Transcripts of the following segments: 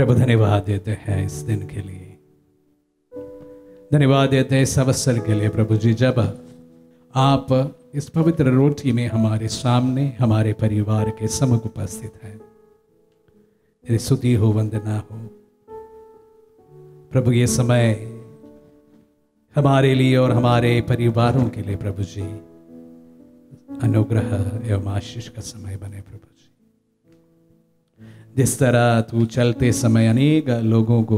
प्रभु धन्यवाद देते हैं इस दिन के लिए, धन्यवाद देते हैं इस अवसर के लिए। प्रभु जी, जब आप इस पवित्र रोटी में हमारे सामने हमारे परिवार के सम्मुख उपस्थित हैं, तेरी स्तुति हो, वंदना हो। प्रभु ये समय हमारे लिए और हमारे परिवारों के लिए प्रभु जी अनुग्रह एवं आशीष का समय बने। प्रभु जी, जिस तरह तू चलते समय अनेक लोगों को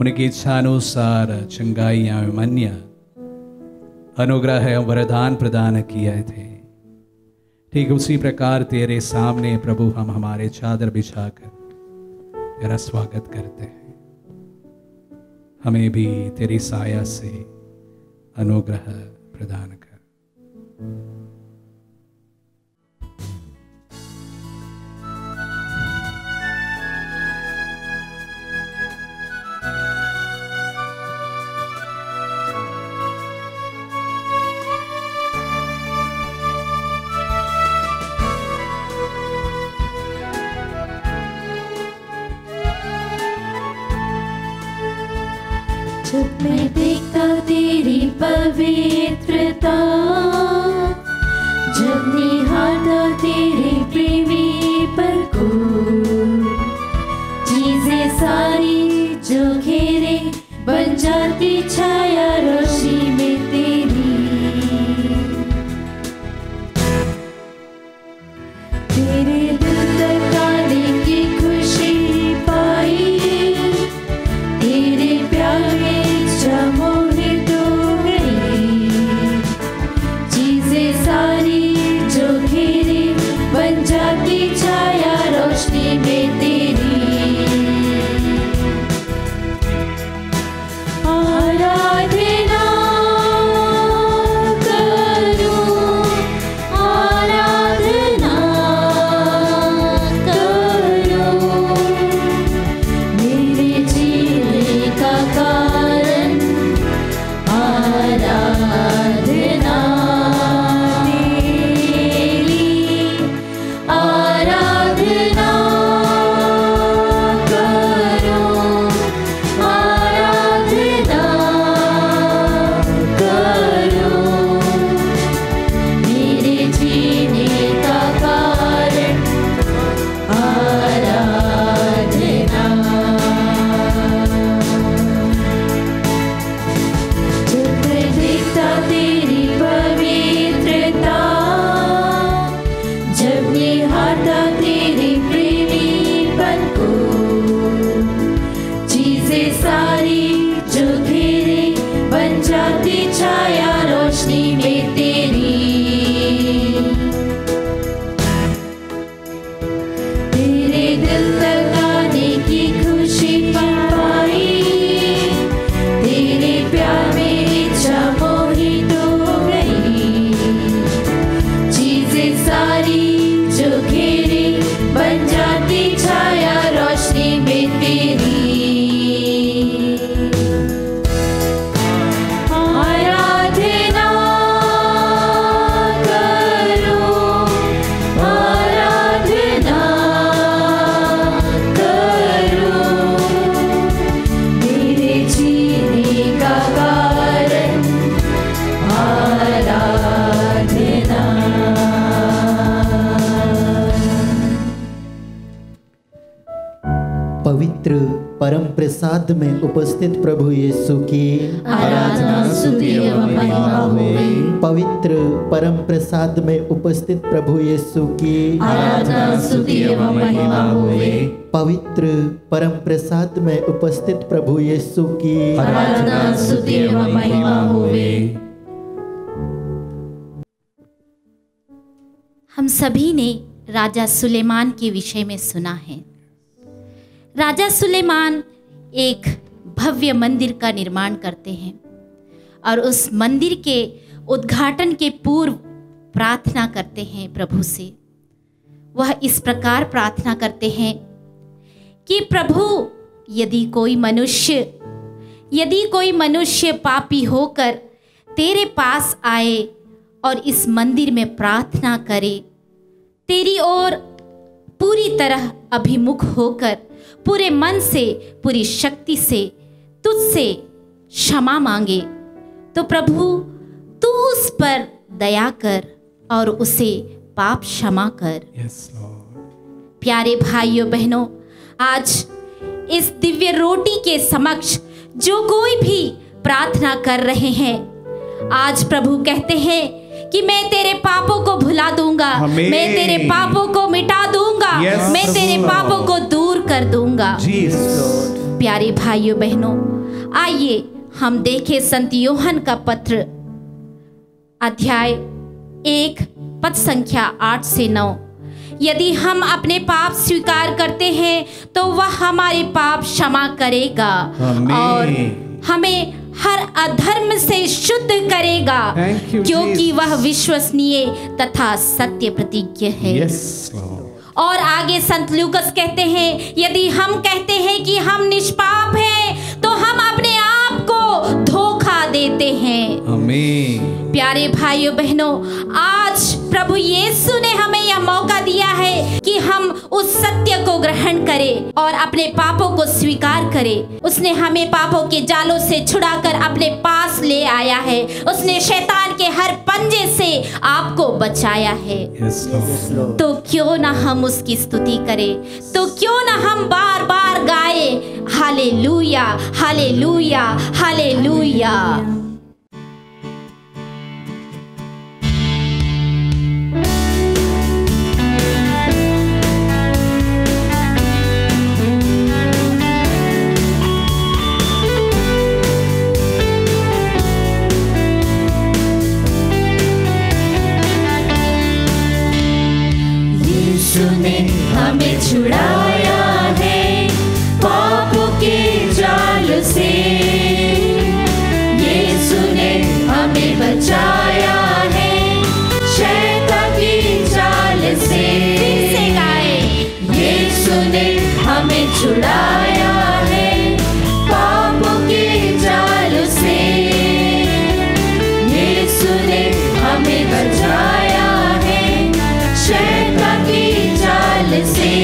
उनकी इच्छानुसार चंगाइयां एवं अन्य अनुग्रह एवं वरदान प्रदान किए थे, ठीक उसी प्रकार तेरे सामने प्रभु हम हमारे चादर बिछाकर तेरा स्वागत करते हैं। हमें भी तेरी साया से अनुग्रह प्रदान कर। जब मैं देखता तेरी पवित्रता, जब निहारता तेरे प्रेमी पर को, चीजें सारी जो घेरे बन जाती छाया रोशनी में तेरी। तेरे दिल तक आने की खुशी पाई, तेरे प्यार में प्रसाद में उपस्थित प्रभु यीशु की आराधना स्तुति एवं महिमा हो। पवित्र परम प्रसाद में उपस्थित प्रभु यीशु की आराधना स्तुति एवं महिमा हो। पवित्र परम प्रसाद में उपस्थित प्रभु यीशु की आराधना स्तुति एवं महिमा हो। हम सभी ने राजा सुलेमान के विषय में सुना है। राजा सुलेमान एक भव्य मंदिर का निर्माण करते हैं और उस मंदिर के उद्घाटन के पूर्व प्रार्थना करते हैं प्रभु से। वह इस प्रकार प्रार्थना करते हैं कि प्रभु, यदि कोई मनुष्य पापी होकर तेरे पास आए और इस मंदिर में प्रार्थना करे, तेरी ओर पूरी तरह अभिमुख होकर पूरे मन से पूरी शक्ति से तुझसे क्षमा मांगे तो प्रभु तू उस पर दया कर और उसे पाप क्षमा कर। Yes, Lord. प्यारे भाइयों बहनों, आज इस दिव्य रोटी के समक्ष जो कोई भी प्रार्थना कर रहे हैं, आज प्रभु कहते हैं कि मैं तेरे पापों को भुला दूंगा, मैं तेरे पापों को मिटा दूंगा, मैं तेरे पापों को दूर कर दूंगा। प्यारे भाइयों बहनों, आइए हम देखें संत योहन का पत्र अध्याय 1 पद संख्या 8 से 9। यदि हम अपने पाप स्वीकार करते हैं तो वह हमारे पाप क्षमा करेगा और हमें हर अधर्म से शुद्ध करेगा, क्योंकि वह विश्वसनीय तथा सत्य प्रतिज्ञ है। Yes, और आगे संत लूकास कहते हैं, यदि हम कहते हैं कि हम निष्पाप हैं तो हम अपने आप को धोखा देते हैं। आमीन। प्यारे भाइयों बहनों, आज प्रभु यीशु ने हमें यह मौका दिया है कि हम उस सत्य को ग्रहण करें और अपने पापों को स्वीकार करें। उसने हमें पापों के जालों से छुड़ाकर अपने पास ले आया है। उसने शैतान के हर पंजे से आपको बचाया है। Yes, Lord. तो क्यों ना हम उसकी स्तुति करें, तो क्यों ना हम बार बार गाएं हालेलुया हालेलुया हालेलुया। हमें छुड़ाया है पापों के जाल से, यीशु ने हमें बचाया है शैतान की जाल से। यीशु ने हमें छुड़ाया है पापों के जाल से, यीशु ने हमें बचाया है शैतान की जाल से।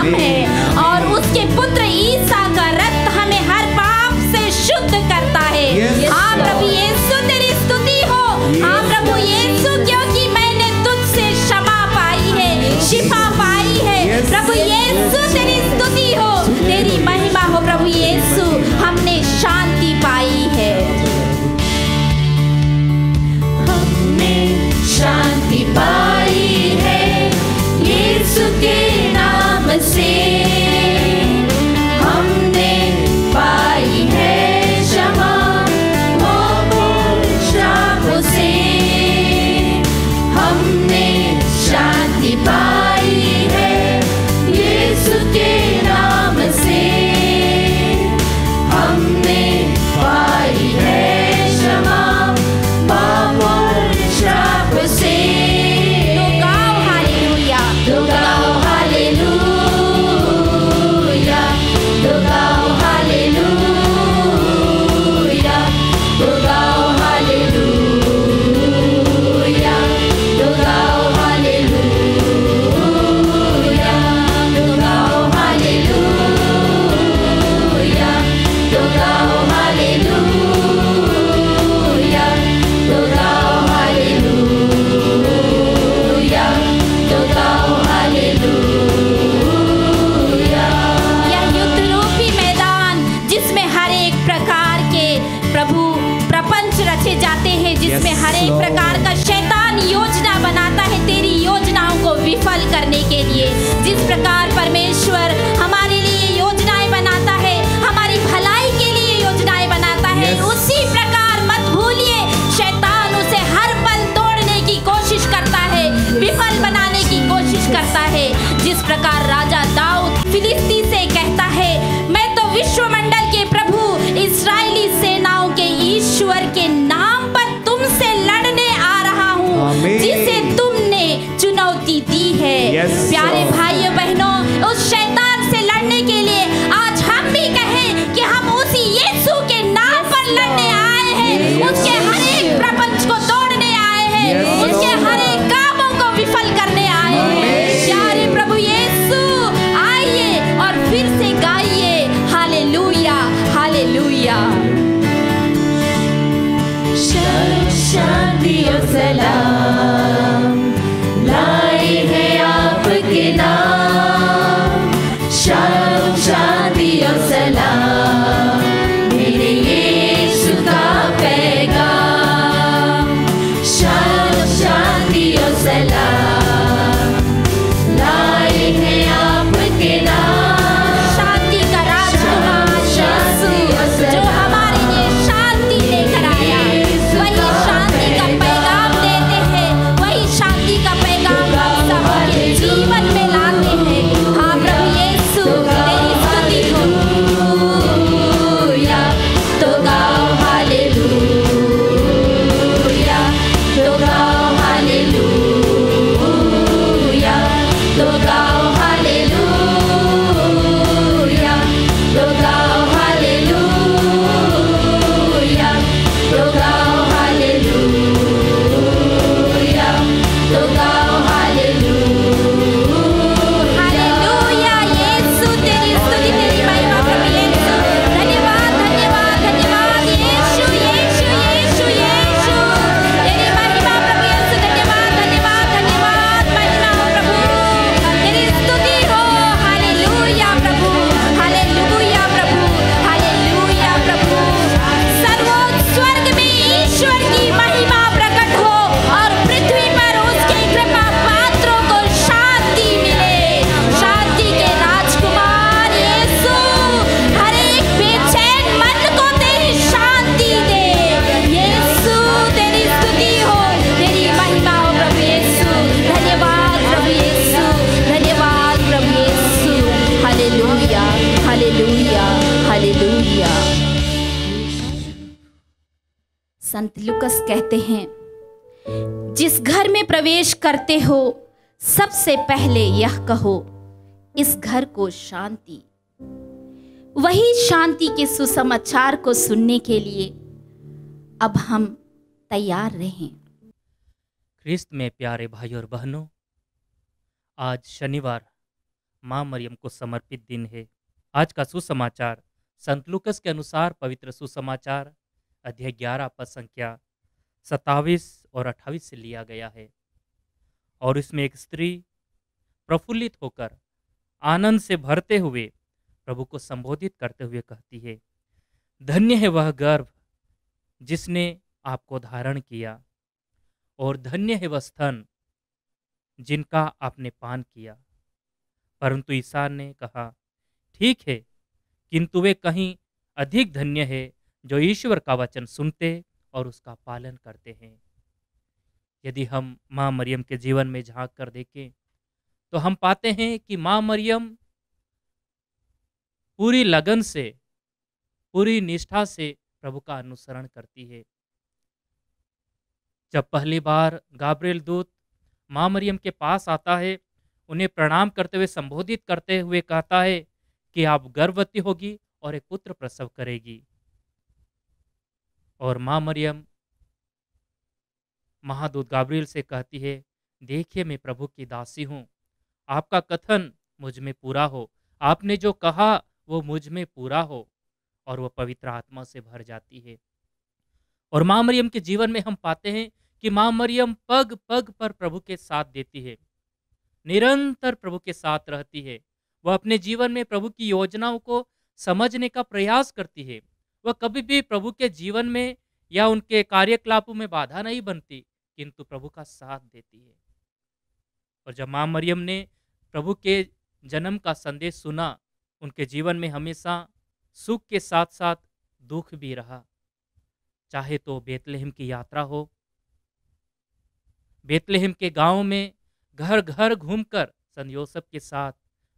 नाम है और उसके पुत्र ईसा का रक्त हमें हर पाप से शुद्ध करता है। हाँ प्रभु यीशु तेरी स्तुति हो। हाँ प्रभु यीशु क्योंकि मैंने तुझसे क्षमा पाई है, शिफा पाई है। प्रभु यीशु तेरी स्तुति हो, तेरी महिमा हो। प्रभु यीशु हमने शांति पाई है, हमने शांति पाई है यीशु के नाम से। हमने पाई है क्षमा मोह शाप से, हमने शांति पाई है यीशु के नाम से। हमने पाई है क्षमा मोह शाप से। जिस प्रकार परमेश्वर हमारे लिए योजनाएं बनाता है, हमारी भलाई के लिए योजनाएं बनाता है, उसी प्रकार मत भूलिए शैतान उसे हर पल तोड़ने की कोशिश करता है, विफल बनाने की कोशिश करता है। जिस प्रकार राजा दाऊद फिलिस्ती से कहता है, मैं तो विश्वमंडल के प्रभु इस्राएली सेनाओं के ईश्वर के नाम पर तुमसे लड़ने आ रहा हूँ, जिसे तुमने चुनौती दी है। प्यारे भाइयों बहनों, उस शैतान से लड़ने के लिए आज हम भी कहें कि हम उसी यीशु के नाम पर लड़ने आए हैं, उसके हर एक प्रपंच को तोड़ने आए हैं, उसके हर एक कामों को विफल करने आए हैं। प्यारे प्रभु यीशु आइए और फिर से गाइए हालेलुया हालेलुया। शांति और सलाम लाए हैं के नाम, शांति शांति और सलाम मेरे यीशु का पैगाम। शांति शांति और सलाम लाए हैं आपके नाम, शांति का राजा यीशु जो हमारे लिए शांति लेकर आया, वही शांति का पैगाम देते हैं, वही शांति का पैगाम जीवन में लाते हैं। हाँ प्रभु यीशु तेरी स्तुति हो। हालेलुया तो गाओ, हालेलुया तो गाओ, हालेलुया तो गाओ, हालेलुया तो गाओ, हालेलुया तो गाओ, हालेलुया तो गाओ, हालेलुया। संत लुकस कहते हैं, जिस घर में प्रवेश करते हो सबसे पहले यह कहो, इस घर को शांति। वही शांति के सुसमाचार को सुनने के लिए अब हम तैयार रहें। ख्रिस्त में प्यारे भाइयों और बहनों, आज शनिवार माँ मरियम को समर्पित दिन है। आज का सुसमाचार संत लूकास के अनुसार पवित्र सुसमाचार अध्याय 11 पर संख्या 27 और 28 से लिया गया है। और इसमें एक स्त्री प्रफुल्लित होकर आनंद से भरते हुए प्रभु को संबोधित करते हुए कहती है, धन्य है वह गर्भ जिसने आपको धारण किया, और धन्य है वह स्तन जिनका आपने पान किया। परंतु ईसा ने कहा, ठीक है, किंतु वे कहीं अधिक धन्य है जो ईश्वर का वचन सुनते और उसका पालन करते हैं। यदि हम माँ मरियम के जीवन में झांक कर देखें तो हम पाते हैं कि माँ मरियम पूरी लगन से, पूरी निष्ठा से प्रभु का अनुसरण करती है। जब पहली बार गैब्रिएल दूत माँ मरियम के पास आता है, उन्हें प्रणाम करते हुए संबोधित करते हुए कहता है कि आप गर्भवती होगी और एक पुत्र प्रसव करेगी। और माँ मरियम महादूत गैब्रिएल से कहती है, देखिए मैं प्रभु की दासी हूँ, आपका कथन मुझ में पूरा हो, आपने जो कहा वो मुझ में पूरा हो। और वह पवित्र आत्मा से भर जाती है। और माँ मरियम के जीवन में हम पाते हैं कि माँ मरियम पग पग पर प्रभु के साथ देती है, निरंतर प्रभु के साथ रहती है। वह अपने जीवन में प्रभु की योजनाओं को समझने का प्रयास करती है। वह कभी भी प्रभु के जीवन में या उनके कार्यकलापों में बाधा नहीं बनती, किंतु प्रभु का साथ देती है। और जब माँ मरियम ने प्रभु के जन्म का संदेश सुना, उनके जीवन में हमेशा सुख के साथ साथ दुख भी रहा। चाहे तो बेतलहम की यात्रा हो, बेतलहम के गांव में घर घर घूमकर संत योसेफ के साथ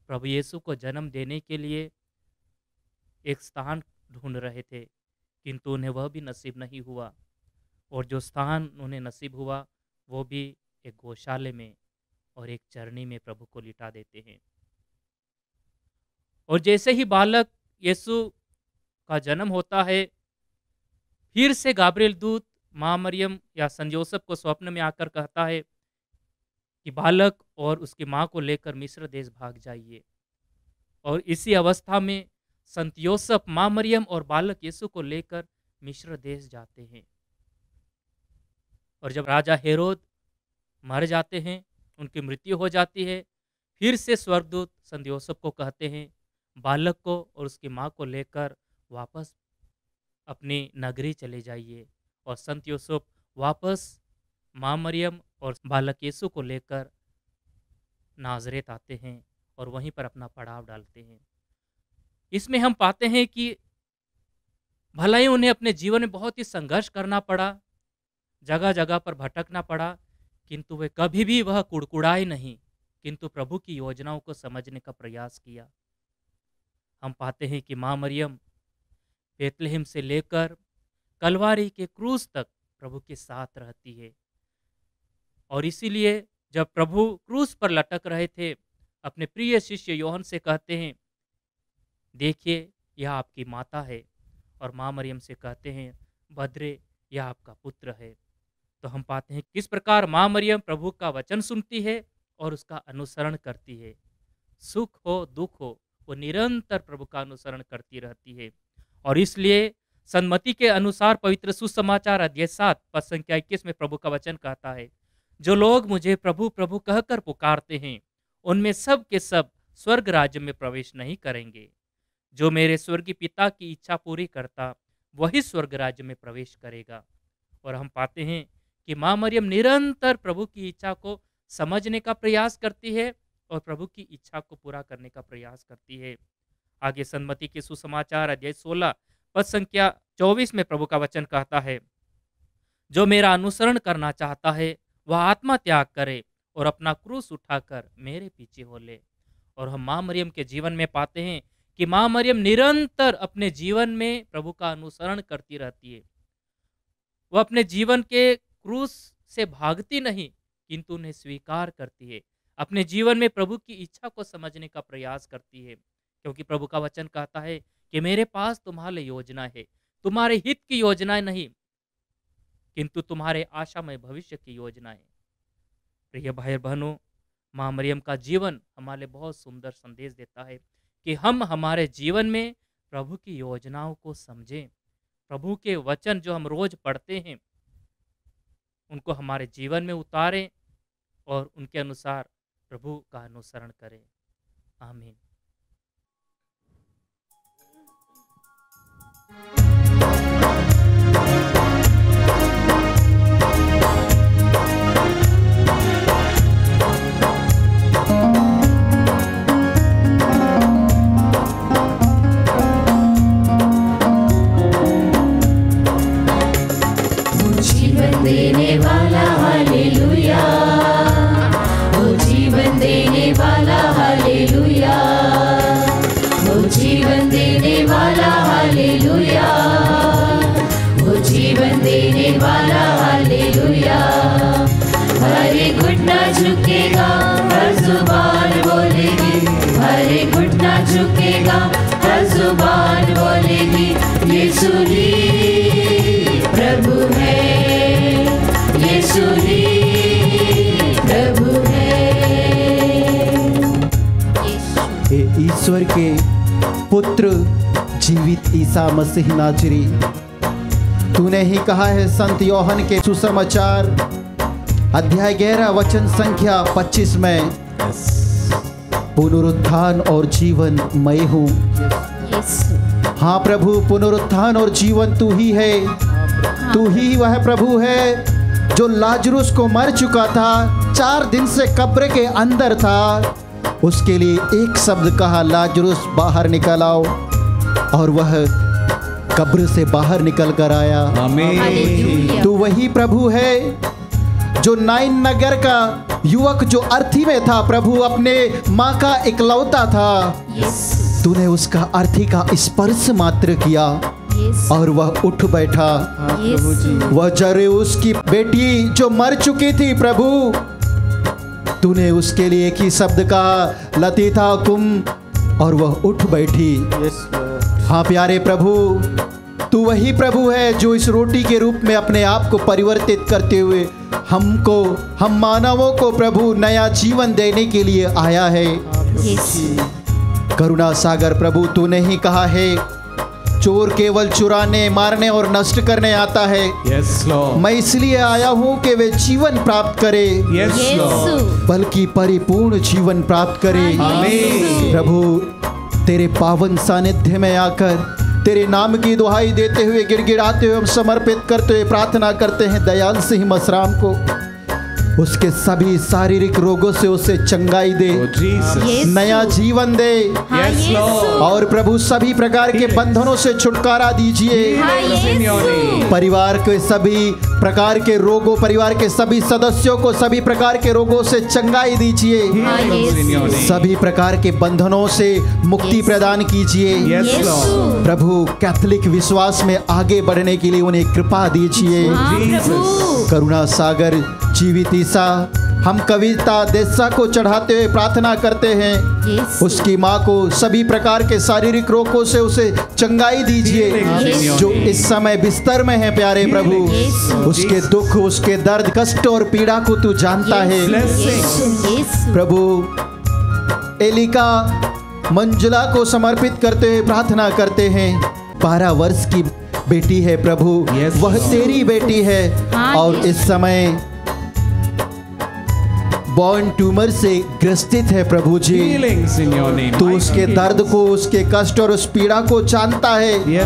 प्रभु यीशु को जन्म देने के लिए एक स्थान ढूंढ रहे थे, किंतु उन्हें वह भी नसीब नहीं हुआ। और जो स्थान उन्हें नसीब हुआ वो भी एक गौशाले में और एक चरनी में प्रभु को लिटा देते हैं। और जैसे ही बालक यीशु का जन्म होता है, फिर से गैब्रिएल दूत माँ मरियम या संत योसेफ को स्वप्न में आकर कहता है कि बालक और उसकी माँ को लेकर मिस्र देश भाग जाइए। और इसी अवस्था में संत योसेफ माँ मरियम और बालक यीशु को लेकर मिस्र देश जाते हैं। और जब राजा हेरोद मर जाते हैं, उनकी मृत्यु हो जाती है, फिर से स्वर्गदूत संत योसेफ को कहते हैं बालक को और उसकी माँ को लेकर वापस अपनी नगरी चले जाइए। और संत योसेफ वापस माँ मरियम और बालक यीशु को लेकर नाजरेत आते हैं और वहीं पर अपना पड़ाव डालते हैं। इसमें हम पाते हैं कि भला ही उन्हें अपने जीवन में बहुत ही संघर्ष करना पड़ा, जगह जगह पर भटकना पड़ा, किंतु वे कभी भी वह कुड़कुड़ाए नहीं, किंतु प्रभु की योजनाओं को समझने का प्रयास किया। हम पाते हैं कि माँ मरियम बेतलहम से लेकर कलवारी के क्रूस तक प्रभु के साथ रहती है। और इसीलिए जब प्रभु क्रूस पर लटक रहे थे, अपने प्रिय शिष्य यूहन्ना से कहते हैं, देखिए यह आपकी माता है। और माँ मरियम से कहते हैं, भद्रे यह आपका पुत्र है। तो हम पाते हैं किस प्रकार माँ मरियम प्रभु का वचन सुनती है और उसका अनुसरण करती है। सुख हो दुख हो, वो निरंतर प्रभु का अनुसरण करती रहती है। और इसलिए सन्मति के अनुसार पवित्र सुसमाचार अध्याय 7 पद संख्या 21 में प्रभु का वचन कहता है, जो लोग मुझे प्रभु प्रभु कहकर पुकारते हैं उनमें सब के सब स्वर्ग राज्य में प्रवेश नहीं करेंगे। जो मेरे स्वर्गीय पिता की इच्छा पूरी करता वही स्वर्ग राज्य में प्रवेश करेगा। और हम पाते हैं कि माँ मरियम निरंतर प्रभु की इच्छा को समझने का प्रयास करती है और प्रभु की इच्छा को पूरा करने का प्रयास करती है। आगे सन्मति के सुसमाचार अध्याय 16 पद संख्या 24 में प्रभु का वचन कहता है, जो मेरा अनुसरण करना चाहता है वह आत्मा त्याग करे और अपना क्रूस उठाकर मेरे पीछे हो ले। और हम माँ मरियम के जीवन में पाते हैं कि माँ मरियम निरंतर अपने जीवन में प्रभु का अनुसरण करती रहती है। वह अपने जीवन के क्रूस से भागती नहीं, किंतु उन्हें स्वीकार करती है। अपने जीवन में प्रभु की इच्छा को समझने का प्रयास करती है, क्योंकि प्रभु का वचन कहता है कि मेरे पास तुम्हारे योजना है, तुम्हारे हित की योजनाएं नहीं, किंतु तुम्हारे आशामय भविष्य की योजना है। प्रिय भाई बहनों, माँ मरियम का जीवन हमारे बहुत सुंदर संदेश देता है कि हम हमारे जीवन में प्रभु की योजनाओं को समझें, प्रभु के वचन जो हम रोज पढ़ते हैं उनको हमारे जीवन में उतारें और उनके अनुसार प्रभु का अनुसरण करें। आमीन। देने वाला हालेलुया, वो जीवन देने वाला हालेलुया, वो जीवन देने वाला हालेलुया, वो जीवन देने वाला हालेलुया। हरे घुटना झुकेगा, हर जुबान बोलेगी, हरे घुटना झुकेगा, हर जुबान बोलेगी, यीशु ही प्रभु है, यीशु ही प्रभु है। ईश्वर के पुत्र जीवित ईसा मसीह नाजरी, तूने ही कहा है संत योहन के सुसमाचार अध्याय 11 वचन संख्या 25 में, पुनरुत्थान और जीवन मैं हूँ। हाँ प्रभु, पुनरुत्थान और जीवन तू ही है, तू ही वह प्रभु है जो लाजरूस को मर चुका था, 4 दिन से कब्र के अंदर था, उसके लिए एक शब्द कहा, लाजरूस बाहर निकल आओ, और वह कब्र से बाहर निकल कर आया। आमीन। तू वही प्रभु है जो नाइन नगर का युवक जो अर्थी में था, प्रभु अपने माँ का इकलौता था, तूने उसका अर्थी का स्पर्श मात्र किया और वह उठ बैठा। वह जरूस की बेटी जो मर चुकी थी, प्रभु तूने उसके लिए एक ही शब्द कहा, लतीथा कुम, और वह उठ बैठी। हाँ प्यारे प्रभु, तू वही प्रभु है जो इस रोटी के रूप में अपने आप को परिवर्तित करते हुए हमको, हम मानवों को प्रभु नया जीवन देने के लिए आया है। करुणा सागर प्रभु, तूने ही कहा है चोर केवल चुराने, मारने और नष्ट करने आता है। yes, Lord. मैं इसलिए आया हूँ कि वे जीवन प्राप्त करे, yes, Lord. बल्कि परिपूर्ण जीवन प्राप्त करे। आमीन। प्रभु तेरे पावन सानिध्य में आकर तेरे नाम की दुहाई देते हुए, गिड़गिड़ाते हुए, हम समर्पित करते हुए प्रार्थना करते हैं दयाल सिंह मसराम को, उसके सभी शारीरिक रोगों से उसे चंगाई दे, नया जीवन दे, और प्रभु सभी प्रकार के बंधनों से छुटकारा दीजिए। परिवार के सभी प्रकार के रोगों, परिवार के सभी सदस्यों को सभी प्रकार के रोगों से चंगाई दीजिए, सभी प्रकार के बंधनों से मुक्ति प्रदान कीजिए। प्रभु कैथोलिक विश्वास में आगे बढ़ने के लिए उन्हें कृपा दीजिए। करुणा सागर जीवित ईसा, हम कविता देसा को चढ़ाते हुए प्रार्थना करते हैं, उसकी माँ को सभी प्रकार के शारीरिक रोगों से उसे चंगाई दीजिए, जो इस समय बिस्तर में है। प्यारे प्रभु, उसके दुख, उसके दर्द, कष्ट और पीड़ा को तू जानता है। प्रभु एलिका मंजुला को समर्पित करते हुए प्रार्थना करते हैं, 12 वर्ष की बेटी है प्रभु, वह तेरी बेटी है, और इस समय बॉर्न ट्यूमर से ग्रसित है प्रभु जी, तू उसके दर्द को, उसके कष्ट और उस पीड़ा को जानता है,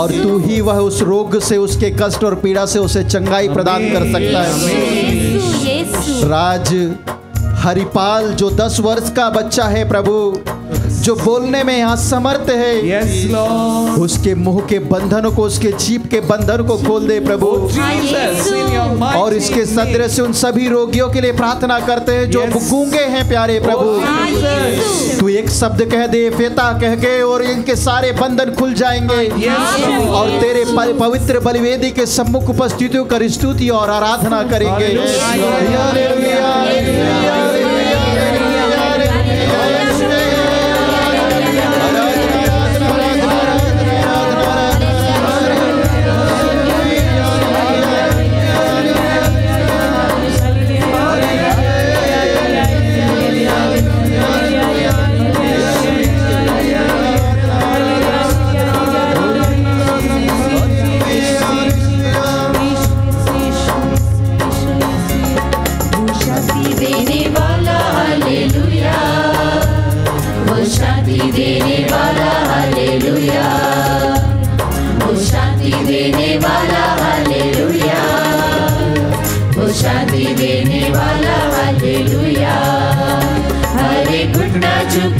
और तू ही वह उस रोग से, उसके कष्ट और पीड़ा से उसे चंगाई प्रदान कर सकता है। राज हरिपाल जो 10 वर्ष का बच्चा है प्रभु, जो बोलने में यहाँ समर्थ है, उसके मुंह के बंधनों को, उसके जीभ के बंधन को खोल दे प्रभु। और इसके सदर से उन सभी रोगियों के लिए प्रार्थना करते हैं जो गूंगे हैं। प्यारे प्रभु, तू एक शब्द कह दे, फेता कह के, और इनके सारे बंधन खुल जाएंगे, और तेरे पवित्र बलिवेदी के सम्मुख उपस्थितियों कर स्तुति और आराधना करेंगे।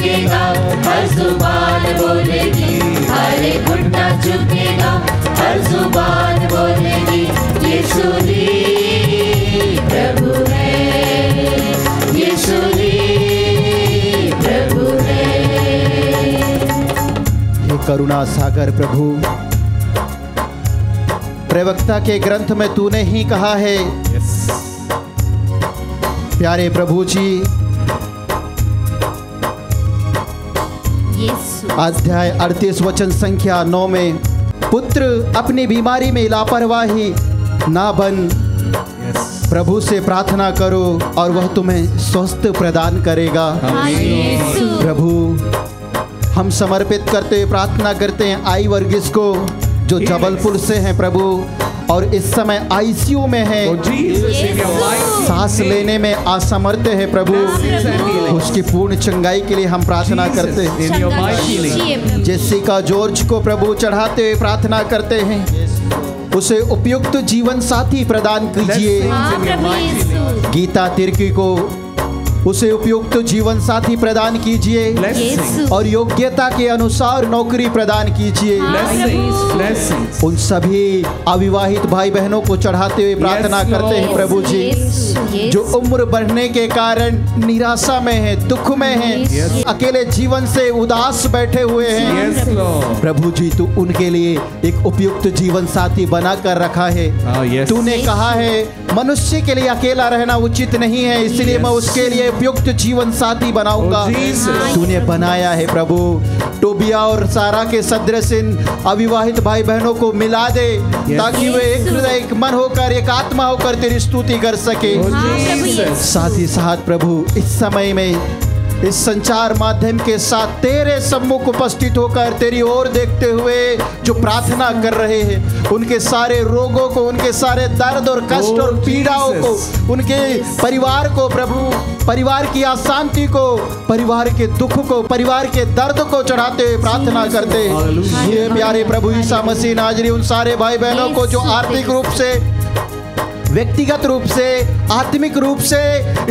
झुकेगा, हर जुबान बोलेगी, हर एक घुटना झुकेगा, हर जुबान बोलेगी, यीशु ही प्रभु है, यीशु ही प्रभु है। हे करुणा सागर प्रभु, प्रवक्ता के ग्रंथ में तूने ही कहा है। प्यारे प्रभु जी, अध्याय 38 वचन संख्या 9 में, पुत्र अपनी बीमारी में लापरवाही ना बन, प्रभु से प्रार्थना करो और वह तुम्हें स्वस्थ प्रदान करेगा। प्रभु, हम समर्पित करते हुए प्रार्थना करते हैं आई वर्गीस को, जो जबलपुर से हैं प्रभु, और इस समय आईसीयू में है, सांस लेने में असमर्थ है प्रभु, उसकी पूर्ण चंगाई के लिए हम प्रार्थना करते हैं। जेसिका जॉर्ज को प्रभु चढ़ाते हुए प्रार्थना करते हैं, उसे उपयुक्त जीवन साथी प्रदान कीजिए। गीता तिर्की को उसे उपयुक्त जीवन साथी प्रदान कीजिए और योग्यता के अनुसार नौकरी प्रदान कीजिए। उन सभी अविवाहित भाई बहनों को चढ़ाते हुए प्रार्थना करते हैं प्रभु जी, जो उम्र बढ़ने के कारण निराशा में है, दुख में है, अकेले जीवन से उदास बैठे हुए हैं। प्रभु जी, तू उनके लिए एक उपयुक्त जीवन साथी बना कर रखा है। तूने कहा है मनुष्य के लिए अकेला रहना उचित नहीं है, इसलिए मैं उसके लिए उपयुक्त जीवन साथी बनाऊंगा। तूने बनाया है प्रभु। टोबिया और सारा के सदृश अविवाहित भाई बहनों को मिला दे, ताकि वे एक मन होकर, एक आत्मा होकर तेरी स्तुति कर सके। साथ ही साथ प्रभु, इस समय में इस संचार माध्यम के साथ तेरे सम्मुख उपस्थित होकर तेरी ओर देखते हुए जो प्रार्थना कर रहे हैं, उनके सारे रोगों को, उनके सारे दर्द और कष्ट और पीड़ाओं को, उनके परिवार को प्रभु, परिवार की अशांति को, परिवार के दुख को, परिवार के दर्द को चढ़ाते हुए प्रार्थना करते हैं। ये प्यारे प्रभु ईसा मसीह नाजरी, उन सारे भाई बहनों को जो आर्थिक रूप से, व्यक्तिगत रूप से, आत्मिक रूप से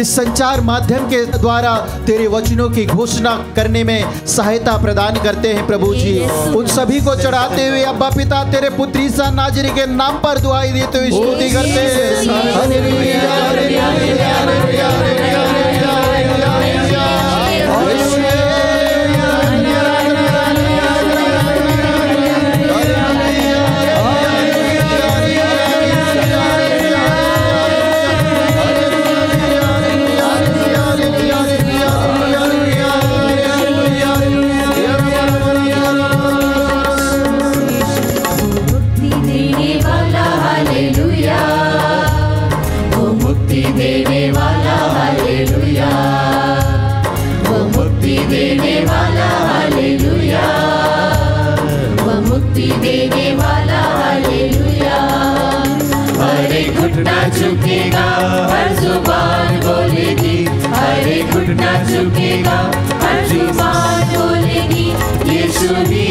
इस संचार माध्यम के द्वारा तेरे वचनों की घोषणा करने में सहायता प्रदान करते हैं प्रभु जी, उन सभी को चढ़ाते हुए अब्बा पिता तेरे पुत्र ईसा नाजरी के नाम पर दुआई देते हुए स्तुति करते हैं। झुकेगा, हर जुबान बोलेगी, हर एक घुटना झुकेगा, हर जुबान बोलेगी, यीशु ही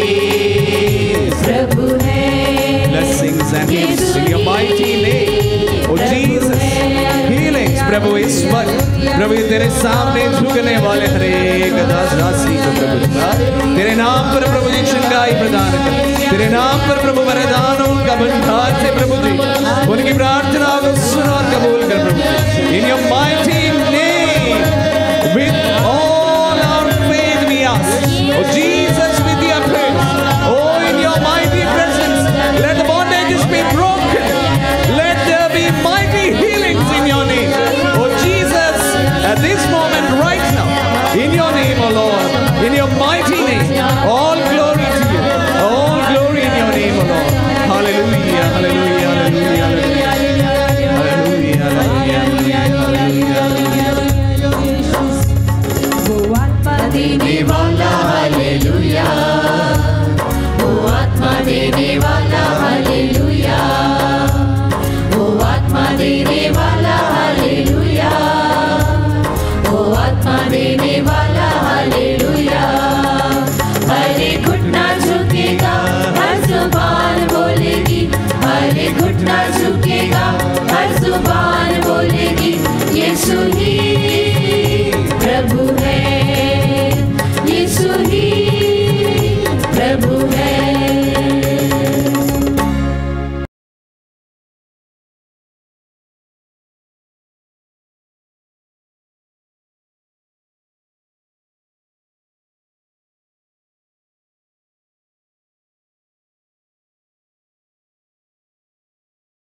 प्रभु है। Blessings and peace in your mighty name, O Jesus. Healings, प्रभु इस वक्त, प्रभु तेरे सामने झुकने वाले हर एक दास दासी को प्रभु तेरे नाम पर प्रभु जी चंगाई प्रदान कर, तेरे नाम पर प्रभु वरदानों का भंडार से प्रभु जी उनकी प्रार्थना को सुन और कबूल कर प्रभु। In your mighty name with all our faith we ask, O